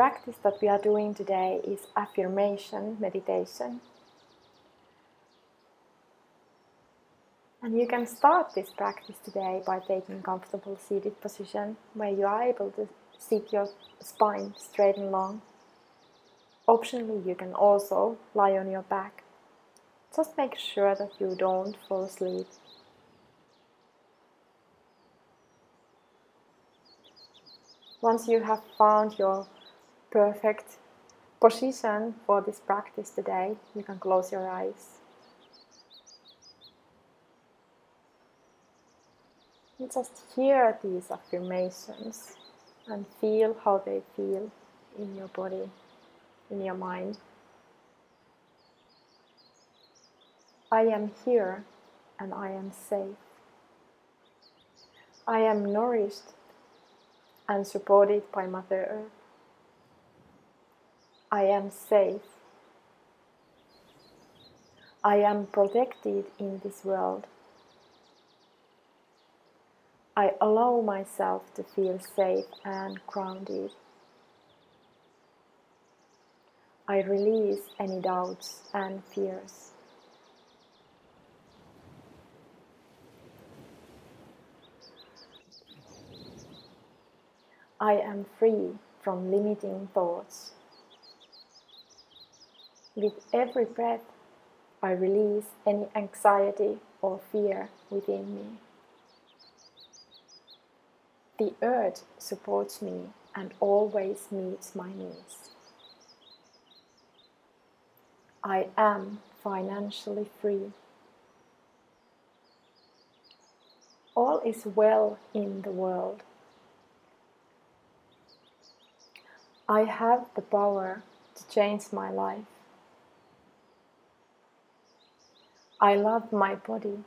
practice that we are doing today is affirmation meditation. And you can start this practice today by taking comfortable seated position where you are able to sit your spine straight and long. Optionally, you can also lie on your back. Just make sure that you don't fall asleep. Once you have found your perfect position for this practice today, you can close your eyes. And just hear these affirmations and feel how they feel in your body, in your mind. I am here and I am safe. I am nourished and supported by Mother Earth. I am safe. I am protected in this world. I allow myself to feel safe and grounded. I release any doubts and fears. I am free from limiting thoughts. With every breath, I release any anxiety or fear within me. The earth supports me and always meets my needs. I am financially free. All is well in the world. I have the power to change my life. I love my body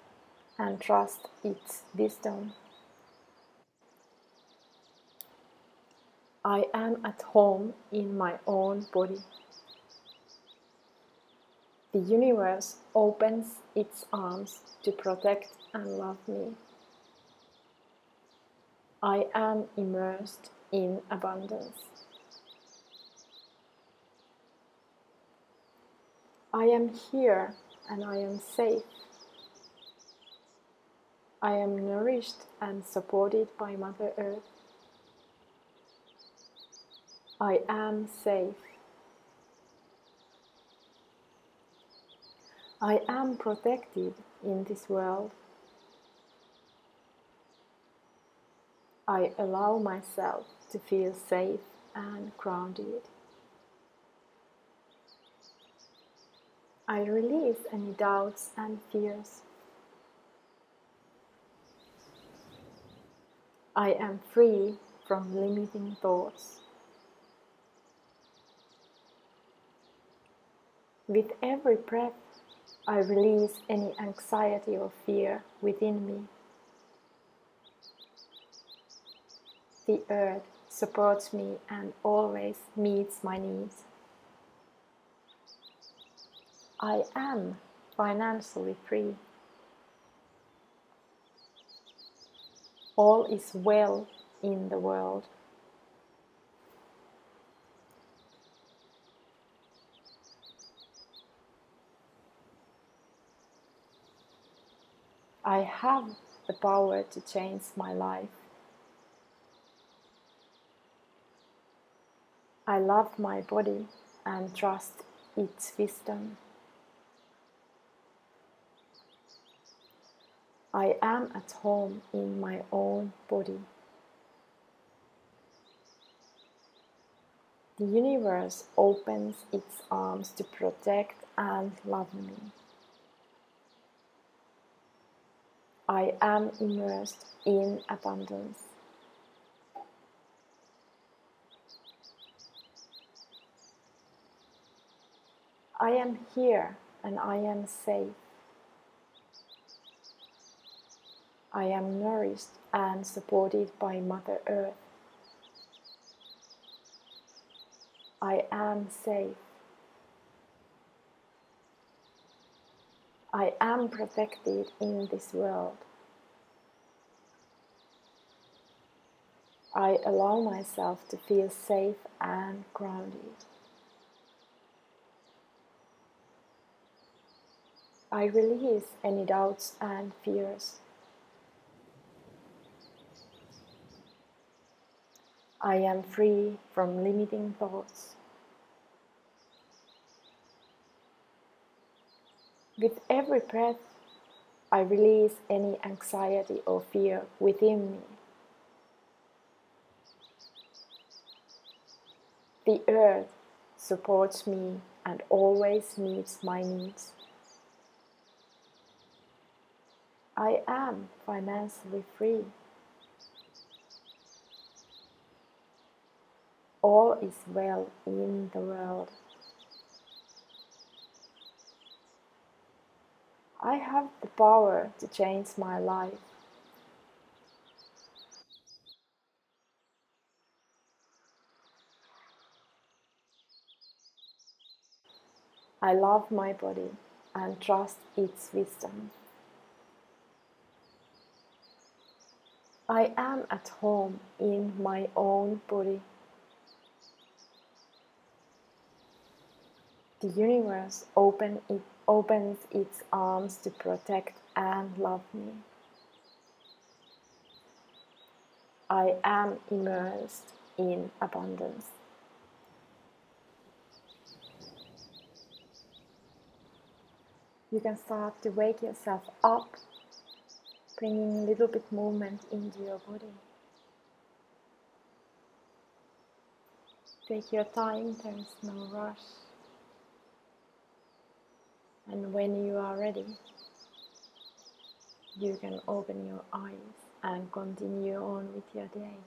and trust its wisdom. I am at home in my own body. The universe opens its arms to protect and love me. I am immersed in abundance. I am here and I am safe. I am nourished and supported by Mother Earth. I am safe. I am protected in this world. I allow myself to feel safe and grounded. I release any doubts and fears. I am free from limiting thoughts. With every breath, I release any anxiety or fear within me. The earth supports me and always meets my needs. I am financially free. All is well in the world. I have the power to change my life. I love my body and trust its wisdom. I am at home in my own body. The universe opens its arms to protect and love me. I am immersed in abundance. I am here and I am safe. I am nourished and supported by Mother Earth. I am safe. I am protected in this world. I allow myself to feel safe and grounded. I release any doubts and fears. I am free from limiting thoughts. With every breath, I release any anxiety or fear within me. The earth supports me and always meets my needs. I am financially free. All is well in the world. I have the power to change my life. I love my body and trust its wisdom. I am at home in my own body. The universe opens its arms to protect and love me. I am immersed in abundance. You can start to wake yourself up, bringing a little bit movement into your body. Take your time, there is no rush. And when you are ready, you can open your eyes and continue on with your day.